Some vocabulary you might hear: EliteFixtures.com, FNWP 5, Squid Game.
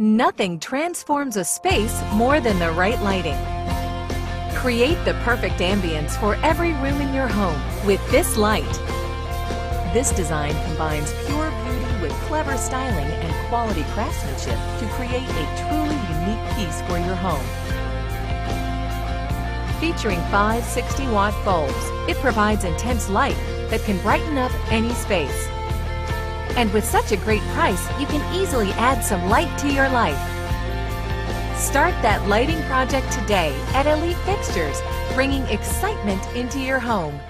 Nothing transforms a space more than the right lighting. Create the perfect ambience for every room in your home with this light. This design combines pure beauty with clever styling and quality craftsmanship to create a truly unique piece for your home. Featuring 5 60-watt bulbs, it provides intense light that can brighten up any space. And with such a great price, you can easily add some light to your life. Start that lighting project today at Elite Fixtures, bringing excitement into your home.